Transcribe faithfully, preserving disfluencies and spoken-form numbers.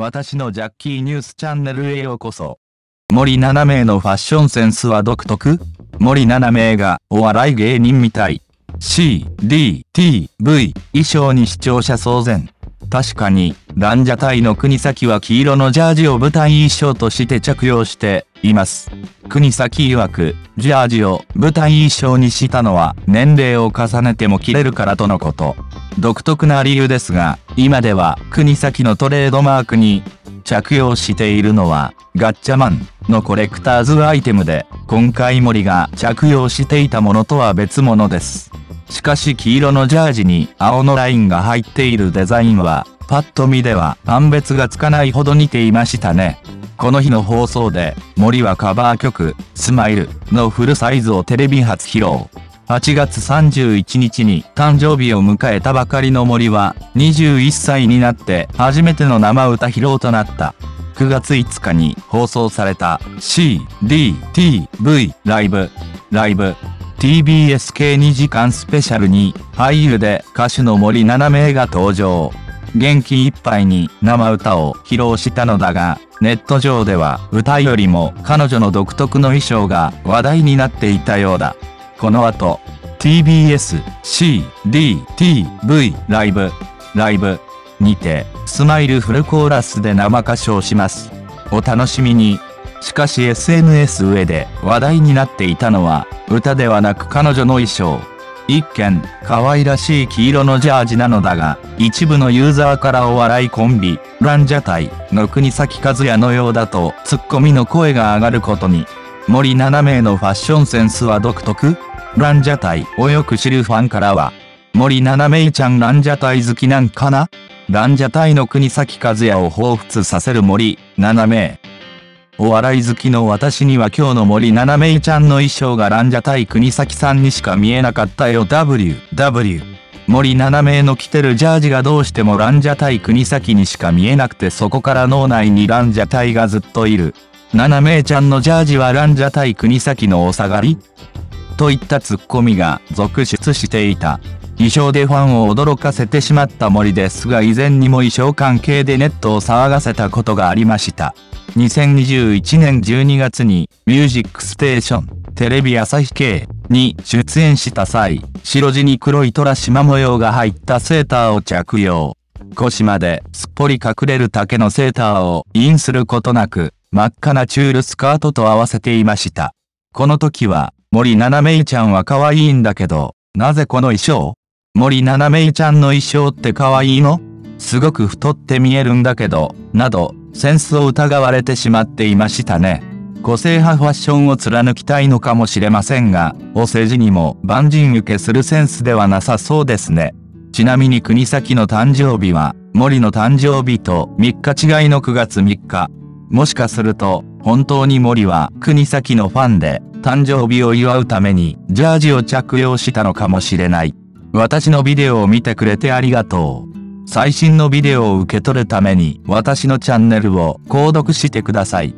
私のジャッキーニュースチャンネルへようこそ。森七名のファッションセンスは独特？森七名がお笑い芸人みたい。シーディーティーブイ 衣装に視聴者騒然。確かに、ランジャタイの国崎は黄色のジャージを舞台衣装として着用しています。国崎曰く、ジャージを舞台衣装にしたのは年齢を重ねても着れるからとのこと。独特な理由ですが、今では国崎のトレードマークに着用しているのはガッチャマンのコレクターズアイテムで、今回森が着用していたものとは別物です。しかし黄色のジャージに青のラインが入っているデザインは、パッと見では判別がつかないほど似ていましたね。この日の放送で、森はカバー曲、スマイルのフルサイズをテレビ初披露。はちがつさんじゅういちにちに誕生日を迎えたばかりの森は、にじゅういっさいになって初めての生歌披露となった。くがついつかに放送された シーディーティーブイ ライブ、ライブ。ティービーエス 系にじかんスペシャルに俳優で歌手の森七名が登場。元気いっぱいに生歌を披露したのだが、ネット上では歌よりも彼女の独特の衣装が話題になっていたようだ。この後、ティービーエス シーディーティーブイ ライブ、ライブにてスマイルフルコーラスで生歌唱します。お楽しみに。しかし エスエヌエス 上で話題になっていたのは歌ではなく彼女の衣装。一見可愛らしい黄色のジャージなのだが、一部のユーザーからお笑いコンビランジャタイの国崎和也のようだとツッコミの声が上がることに。森七名のファッションセンスは独特？ランジャタイをよく知るファンからは、森七名ちゃんランジャタイ好きなんかな？ランジャタイの国崎和也を彷彿させる森七名。お笑い好きの私には今日の森七名ちゃんの衣装がランジャタイ国崎さんにしか見えなかったよ。 ダブリューダブリュー 森七名の着てるジャージがどうしてもランジャタイ国崎にしか見えなくて、そこから脳内にランジャタイがずっといる。七名ちゃんのジャージはランジャタイ国崎のお下がり？といったツッコミが続出していた。衣装でファンを驚かせてしまった森ですが、以前にも衣装関係でネットを騒がせたことがありました。にせんにじゅういちねんじゅうにがつに「ミュージックステーション」テレビ朝日系に出演した際、白地に黒い虎縞模様が入ったセーターを着用。腰まですっぽり隠れる丈のセーターをインすることなく、真っ赤なチュールスカートと合わせていました。この時は森七名ちゃんは可愛いんだけど、なぜこの衣装？森七名ちゃんの衣装って可愛いの？すごく太って見えるんだけど、などセンスを疑われてしまっていましたね。個性派ファッションを貫きたいのかもしれませんが、お世辞にも万人受けするセンスではなさそうですね。ちなみに国崎の誕生日は森の誕生日とみっか違いのくがつみっか。もしかすると本当に森は国崎のファンで、誕生日を祝うためにジャージを着用したのかもしれない。私のビデオを見てくれてありがとう。最新のビデオを受け取るために私のチャンネルを購読してください。